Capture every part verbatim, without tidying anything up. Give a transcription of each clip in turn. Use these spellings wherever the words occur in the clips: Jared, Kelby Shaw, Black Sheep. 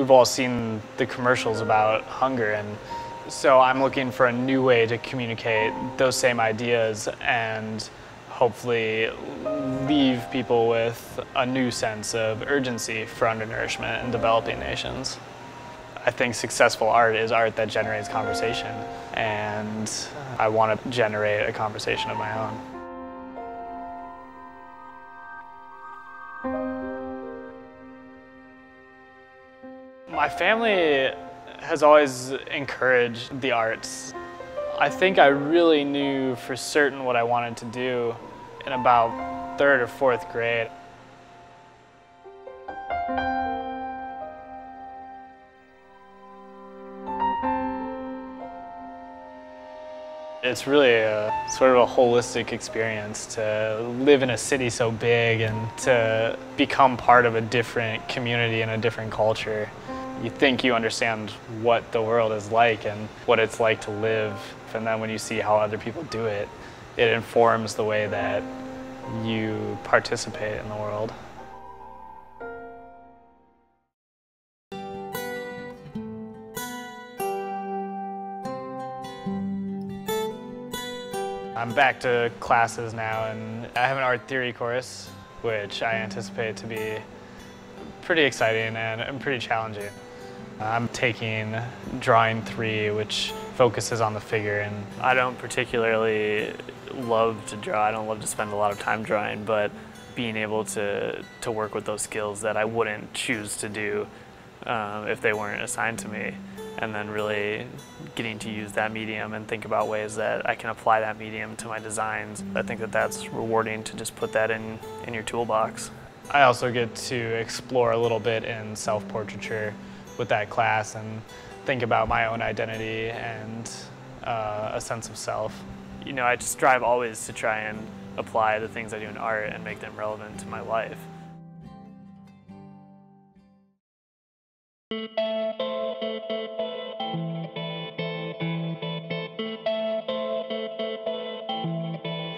we've all seen the commercials about hunger, and so I'm looking for a new way to communicate those same ideas and hopefully leave people with a new sense of urgency for undernourishment in developing nations. I think successful art is art that generates conversation, and I want to generate a conversation of my own. My family has always encouraged the arts. I think I really knew for certain what I wanted to do in about third or fourth grade. It's really a sort of a holistic experience to live in a city so big and to become part of a different community and a different culture. You think you understand what the world is like and what it's like to live, and then when you see how other people do it, it informs the way that you participate in the world. I'm back to classes now, and I have an art theory course, which I anticipate to be pretty exciting and, and pretty challenging. I'm taking Drawing three, which focuses on the figure. And I don't particularly love to draw. I don't love to spend a lot of time drawing, but being able to, to work with those skills that I wouldn't choose to do um, if they weren't assigned to me, and then really getting to use that medium and think about ways that I can apply that medium to my designs. I think that that's rewarding to just put that in, in your toolbox. I also get to explore a little bit in self-portraiture with that class and think about my own identity and uh, a sense of self. You know, I just strive always to try and apply the things I do in art and make them relevant to my life.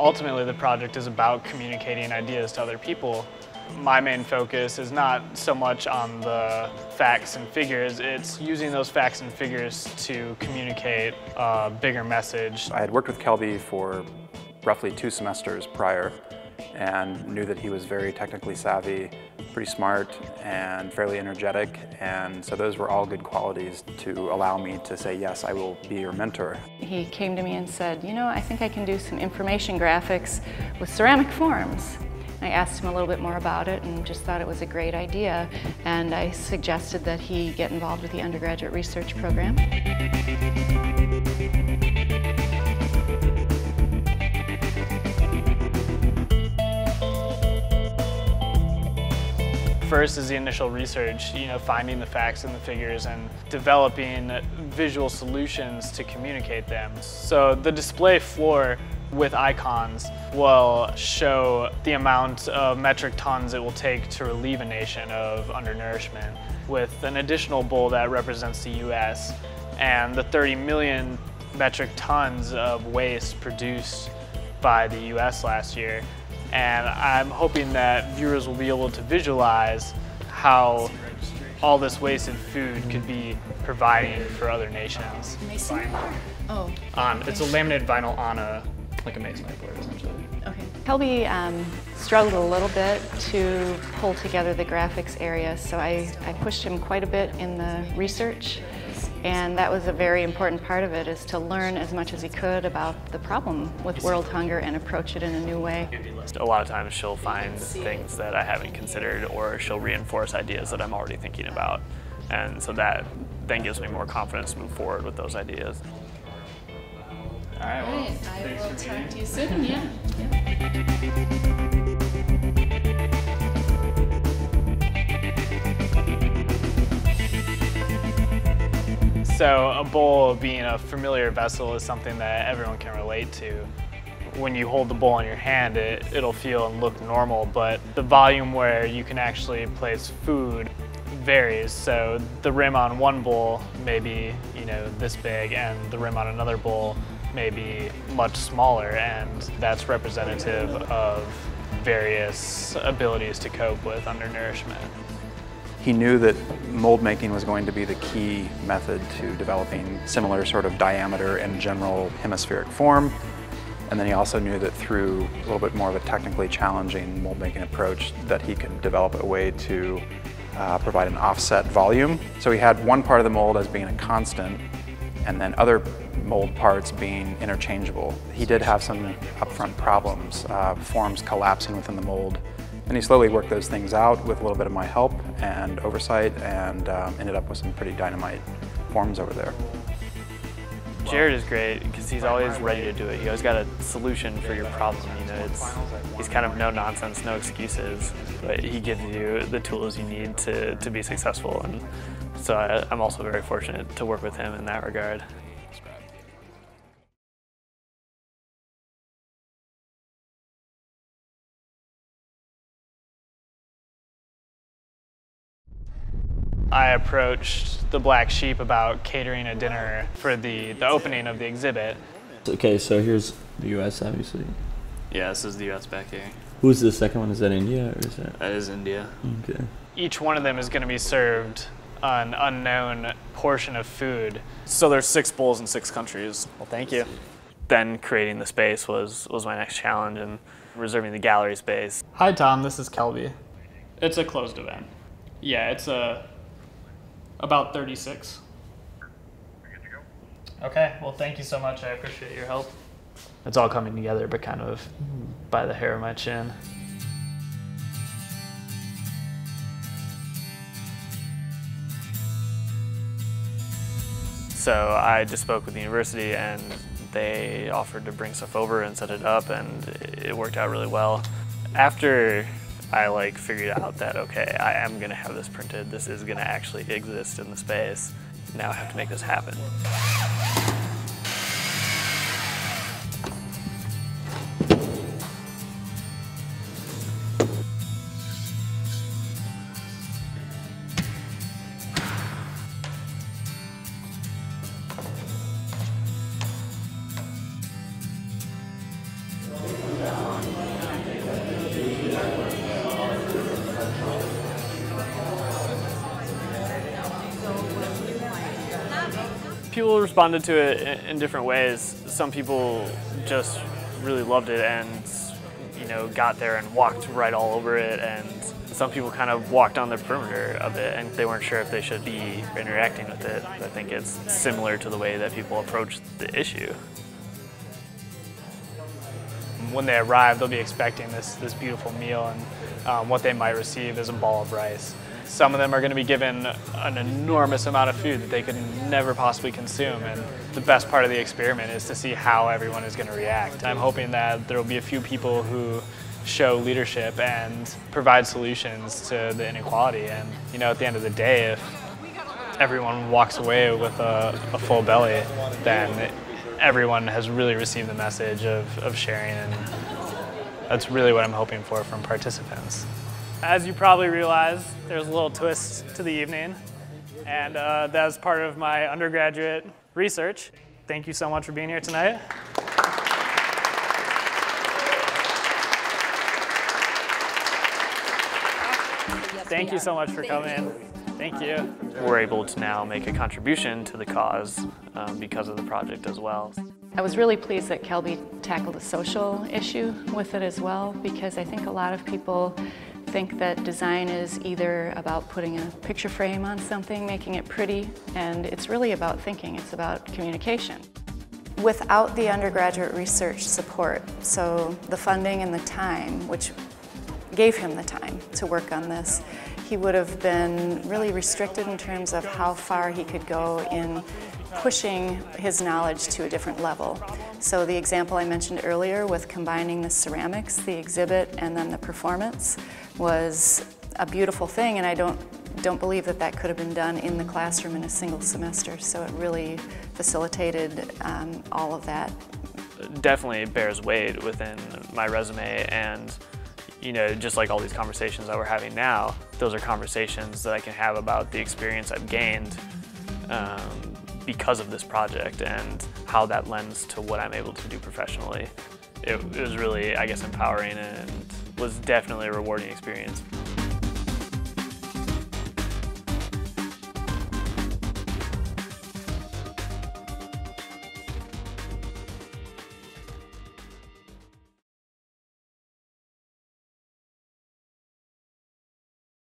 Ultimately, the project is about communicating ideas to other people. My main focus is not so much on the facts and figures, it's using those facts and figures to communicate a bigger message. I had worked with Kelby for roughly two semesters prior and knew that he was very technically savvy, pretty smart, and fairly energetic, and so those were all good qualities to allow me to say, yes, I will be your mentor. He came to me and said, you know, I think I can do some information graphics with ceramic forms. I asked him a little bit more about it and just thought it was a great idea, and I suggested that he get involved with the undergraduate research program. First is the initial research, you know, finding the facts and the figures and developing visual solutions to communicate them. So the display floor with icons will show the amount of metric tons it will take to relieve a nation of undernourishment, with an additional bowl that represents the U S and the thirty million metric tons of waste produced by the U S last year. And I'm hoping that viewers will be able to visualize how all this wasted food could be providing for other nations. Mason? Oh. Um, it's a laminated vinyl on a, like a mason board, essentially. Okay. Kelby um, struggled a little bit to pull together the graphics area, so I, I pushed him quite a bit in the research. And that was a very important part of it, is to learn as much as he could about the problem with world hunger and approach it in a new way. A lot of times she'll find things that I haven't considered, or she'll reinforce ideas that I'm already thinking about. And so that then gives me more confidence to move forward with those ideas. All right, well, All right. Thanks I will for talk meeting. to you soon, yeah. yeah. So a bowl being a familiar vessel is something that everyone can relate to. When you hold the bowl in your hand, it, it'll feel and look normal, but the volume where you can actually place food varies. So the rim on one bowl may be, you know, this big, and the rim on another bowl may be much smaller, and that's representative of various abilities to cope with undernourishment. He knew that mold making was going to be the key method to developing similar sort of diameter and general hemispheric form. And then he also knew that through a little bit more of a technically challenging mold making approach that he could develop a way to uh, provide an offset volume. So he had one part of the mold as being a constant and then other mold parts being interchangeable. He did have some upfront problems, uh, forms collapsing within the mold. And he slowly worked those things out with a little bit of my help and oversight and um, ended up with some pretty dynamite forms over there. Jared is great because he's always ready to do it. You always got a solution for your problem. You know, it's, he's kind of no nonsense, no excuses, but he gives you the tools you need to, to be successful. And so I, I'm also very fortunate to work with him in that regard. I approached the Black Sheep about catering a dinner for the, the opening of the exhibit. Okay, so here's the U S obviously. Yeah, this is the U S back here. Who's the second one? Is that India or is that? That is India. Okay. Each one of them is going to be served an unknown portion of food. So there's six bowls in six countries. Well, thank you. Then creating the space was, was my next challenge and reserving the gallery space. Hi Tom, this is Kelby. It's a closed event. Yeah, it's a... about thirty-six. We're good to go. Okay, well thank you so much, I appreciate your help. It's all coming together, but kind of by the hair of my chin. So I just spoke with the university and they offered to bring stuff over and set it up and it worked out really well. After I like figured out that, okay, I am gonna have this printed. This is gonna actually exist in the space. Now I have to make this happen. People responded to it in different ways. Some people just really loved it and, you know, got there and walked right all over it. And some people kind of walked on the perimeter of it and they weren't sure if they should be interacting with it. I think it's similar to the way that people approach the issue. When they arrive, they'll be expecting this, this beautiful meal and um, what they might receive is a ball of rice. Some of them are going to be given an enormous amount of food that they could never possibly consume, and the best part of the experiment is to see how everyone is going to react. I'm hoping that there will be a few people who show leadership and provide solutions to the inequality, and you know, at the end of the day, if everyone walks away with a, a full belly, then everyone has really received the message of, of sharing, and that's really what I'm hoping for from participants. As you probably realize, there's a little twist to the evening, and uh, that was part of my undergraduate research. Thank you so much for being here tonight. Thank you so much for coming. Thank you. We're able to now make a contribution to the cause um, because of the project as well. I was really pleased that Kelby tackled a social issue with it as well, because I think a lot of people think that design is either about putting a picture frame on something, making it pretty, and it's really about thinking, it's about communication. Without the undergraduate research support, so the funding and the time, which gave him the time to work on this, he would have been really restricted in terms of how far he could go in pushing his knowledge to a different level. So the example I mentioned earlier with combining the ceramics, the exhibit, and then the performance was a beautiful thing, and I don't, don't believe that that could have been done in the classroom in a single semester, so it really facilitated um, all of that. Definitely bears weight within my resume, and you know, just like all these conversations that we're having now, those are conversations that I can have about the experience I've gained um, because of this project and how that lends to what I'm able to do professionally. It, it was really, I guess, empowering and was definitely a rewarding experience.